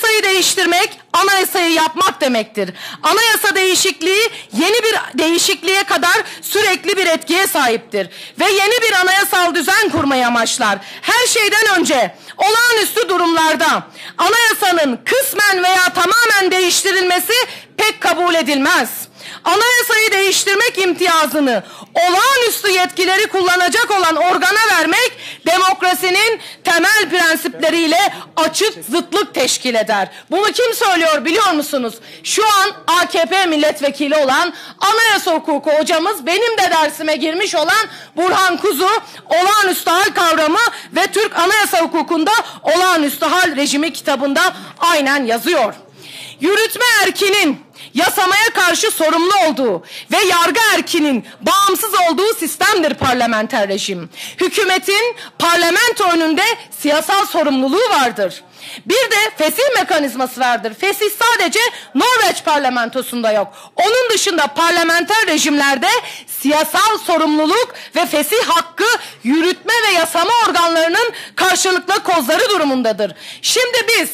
Anayasayı değiştirmek, anayasayı yapmak demektir. Anayasa değişikliği yeni bir değişikliğe kadar sürekli bir etkiye sahiptir. Ve yeni bir anayasal düzen kurmayı amaçlar. Her şeyden önce olağanüstü durumlarda anayasanın kısmen veya tamamen değiştirilmesi pek kabul edilmez. Anayasayı değiştirmek imtiyazını olağanüstü yetkileri kullanacak olan organa vermek demokrasinin temel prensipleriyle açık zıtlık teşkil eder. Bunu kim söylüyor biliyor musunuz? Şu an AKP milletvekili olan anayasa hukuku hocamız, benim de dersime girmiş olan Burhan Kuzu, olağanüstü hal kavramı ve Türk anayasa hukukunda olağanüstü hal rejimi kitabında aynen yazıyor. Yürütme erkinin yasamaya karşı sorumlu olduğu ve yargı erkinin bağımsız olduğu sistemdir parlamenter rejim. Hükümetin parlamento önünde siyasal sorumluluğu vardır. Bir de fesih mekanizması vardır. Fesih sadece Norveç parlamentosunda yok. Onun dışında parlamenter rejimlerde siyasal sorumluluk ve fesih hakkı yürütme ve yasama organlarının karşılıklı kozları durumundadır. Şimdi biz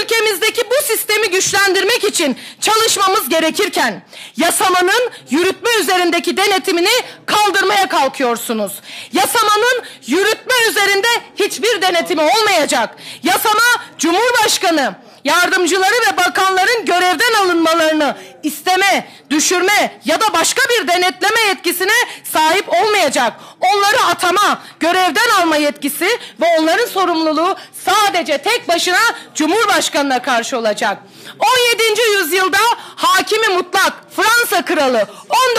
ülkemizdeki bu sistemi güçlendirmek için çalışmamız gerekirken yasamanın yürütme üzerindeki denetimini kaldırmaya kalkıyorsunuz. Yasamanın yürütme üzerinde hiçbir denetimi olmayacak. Yasama Cumhurbaşkanı, yardımcıları ve bakanların görevden alınmalarını isteme, düşürme ya da başka bir denetleme yetkisine sahip olmayacak. Onları atama, görevden alma yetkisi ve onların sorumluluğu sadece tek başına Cumhurbaşkanı'na karşı olacak. 17. yüzyılda hakimi mutlak Fransa kralı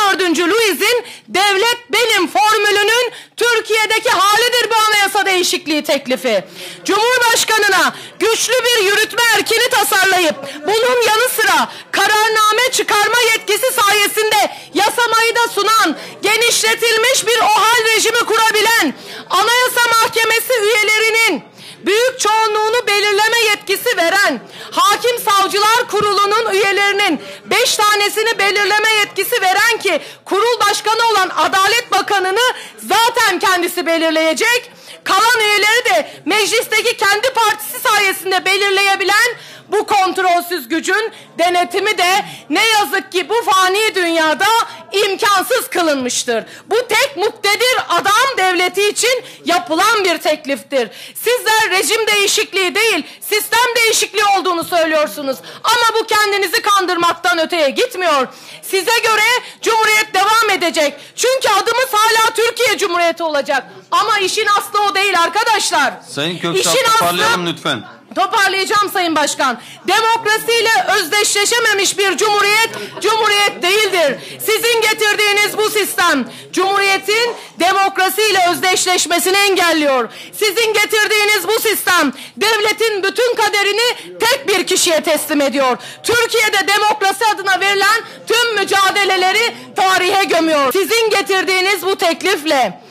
14. Louis'in devlet benim formülünün Türkiye'deki halidir bu anayasa değişikliği teklifi. Cumhurbaşkanına güçlü bir yürütme erkini tasarlayıp bunun yanı sıra kararname çıkarma yetkisi sayesinde yasamayı da sunan, genişletilmiş bir OHAL rejimi kurabilen, Anayasa Mahkemesi üyelerinin büyük çoğunluğunu belirleme yetkisi veren, Hakim Savcılar Kurulu'nun üyelerinin 5 tanesini belirleme yetkisi veren ki kurul başkanı olan Adalet Bakanı'nı zaten kendisi belirleyecek, kalan üyeleri de meclisteki kendi partisi sayesinde belirleyebilen bu kontrolsüz gücün denetimi de ne yazık ki bu fani dünyada imkansız kılınmıştır. Bu tek muktedir adam devleti için yapılan bir tekliftir. Sizler rejim değişikliği değil, sistem değişikliği olduğunu söylüyorsunuz. Ama bu kendinizi kandırmaktan öteye gitmiyor. Size göre Cumhuriyet devam edecek. Çünkü adımız hala Türkiye Cumhuriyeti olacak. Ama işin aslı o değil arkadaşlar. Sayın Köksal, toparlayalım lütfen. Toparlayacağım Sayın Başkan. Demokrasiyle özdeşleşememiş bir cumhuriyet, cumhuriyet değildir. Sizin getirdiğiniz bu sistem, cumhuriyetin demokrasiyle özdeşleşmesini engelliyor. Sizin getirdiğiniz bu sistem, devletin bütün kaderini tek bir kişiye teslim ediyor. Türkiye'de demokrasi adına verilen tüm mücadeleleri tarihe gömüyor. Sizin getirdiğiniz bu teklifle,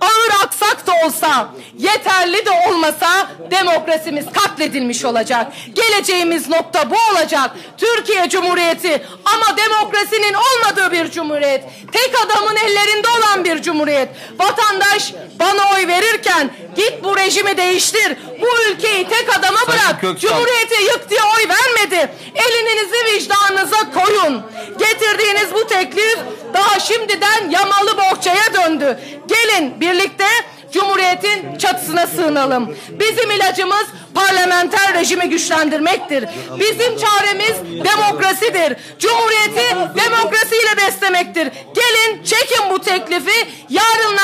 ağır aksak da olsa, yeterli de olmasa demokrasimiz katledilmiş olacak. Geleceğimiz nokta bu olacak. Türkiye Cumhuriyeti ama demokrasinin olmadığı bir cumhuriyet. Tek adamın ellerinde olan bir cumhuriyet. Vatandaş bana oy verirken git bu rejimi değiştir, bu ülkeyi tek adama bırak, cumhuriyeti yık diye oy vermedi. Elinizi vicdanınıza koyun. Getirdiğiniz bu teklif daha şimdiden yamalı bohçaya döndü. Gelin birlikte cumhuriyetin çatısına sığınalım. Bizim ilacımız parlamenter rejimi güçlendirmektir. Bizim çaremiz demokrasidir. Cumhuriyeti demokrasiyle beslemektir. Gelin çekin bu teklifi. Yarınlar